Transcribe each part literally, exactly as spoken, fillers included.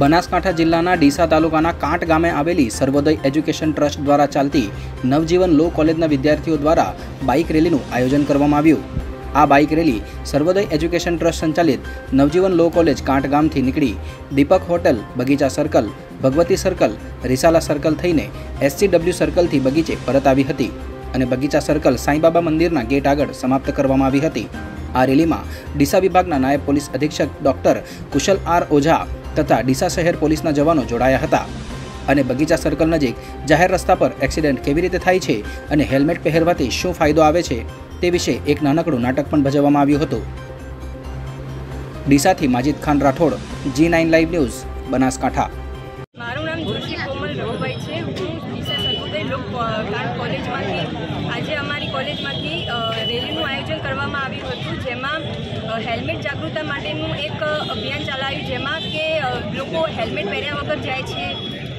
બનાસકાંઠા જિલ્લાના ડીસા તાલુકાના કાંટ ગામે આવેલી સર્વોદય એજ્યુકેશન ટ્રસ્ટ દ્વારા ચાલતી નવજીવન લો કોલેજના વિદ્યાર્થીઓ દ્વારા બાઇક રેલીનું આયોજન કરવામાં આવ્યું। આ bike rally Sarvodaya education trust સંચાલિત નવજીવન લો કોલેજ કાંટ ગામથી નીકળી Deepak hotel, Bagicha circle, Bhagwati circle, Risala circle થઈને એસસીડબલ્યુ સર્કલથી બગીચે પરત આવી હતી અને બગીચા સર્કલ સાંઈબાબા મંદિરના ગેટ આગળ સમાપ્ત કરવામાં આવી હતી। આ રેલીમાં ડીસા વિભાગના નાયબ પોલીસ અધિક્ષક ડોક્ટર કુશલ આર ઓઝા तथा डीसा शहर पुलिस ना जवानों जोड़ाया हता। अने बगीचा सर्कल नजीक जाहिर रस्ता पर एक्सिडेंट केवी रीते थाय छे अने हेलमेट पहेरवाथी शुं फायदो आवे छे ते विषे एक नानकड़ुं नाटक पण भजवामां आव्युं हतुं। डीसा थी Majid Khan Rathod, G nine live news, Banaskantha. આજે અમારી કોલેજમાંથી રેલીનું આયોજન કરવામાં આવ્યું હતું, જેમાં હેલ્મેટ જાગૃતતા માટેનું એક અભિયાન ચલાવ્યું, જેમાં કે લોકો હેલ્મેટ પહેર્યા વગર જાય છે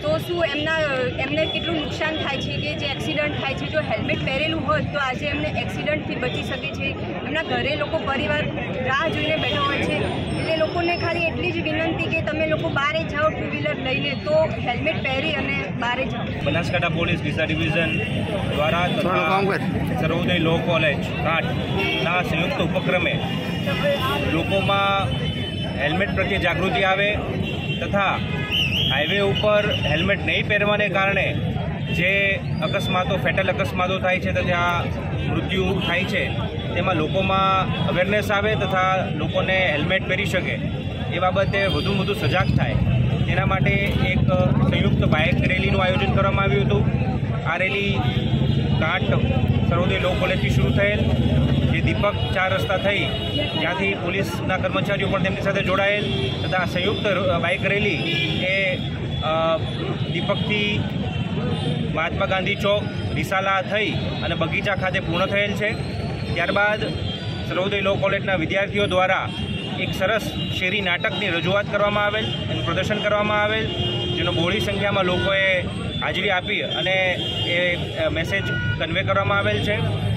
તો શું એમના એમને કેટલું નુકસાન થાય છે કે જે એક્સિડન્ટ થાય છે। જો હેલ્મેટ પહેરેલું હોત તો આજે એમને એક્સિડન્ટથી બચી શકે છે। એમના ઘરે લોકો પરિવાર રાહ જોઈને બેઠા હોય છે, એટલે લોકોને ખાલી એટલી જ વિનંતી કે તમે લોકો બહાર જાઓ ટુ વ્હીલર લઈને તો હેલ્મેટ પહેરી અને बारे जाओ। बनासकांठा पोलिस डीसा डिविजन द्वारा सर्वोदय लो कॉलेज कांटना संयुक्त उपक्रमे लोगों में हेलमेट प्रत्ये जागृति आए तथा हाईवे पर हेलमेट नहीं पहरवाने कारणे जे अकस्मातों फेटल अकस्मातों थाय छे तथा मृत्यु थाय छे तेमां लोकोमां अवेरनेस आए तथा लोकोने हेलमेट पहरी शके ए बाबते वधु वधु सजाग थाय। एना माटे एक संयुक्त बाइक रेलीनु आयोजन करवामां आव्युं हतुं। आ rally Kant Sarvodaya law college शुरू थयेल जे दीपक चार रस्ता थई त्यांथी पुलिसना कर्मचारीओ पण तेमनी साथे जोड़ायेल तथा संयुक्त बाइक रेली ए दीपकथी महात्मा गांधी चौक, रिसाला थई अने बगीचा खाते पूर्ण थयेल छे। त्यारबाद सर्वोदय लो कॉलेजना विद्यार्थीओ द्वारा एक सरस शेरी नाटक की रजूआत करवामां आवेल, प्रदर्शन करवामां आवेल, जेनो बहोळी संख्या में लोगों हाजरी आपी अने ए मैसेज कन्वे करवामां आवेल छे।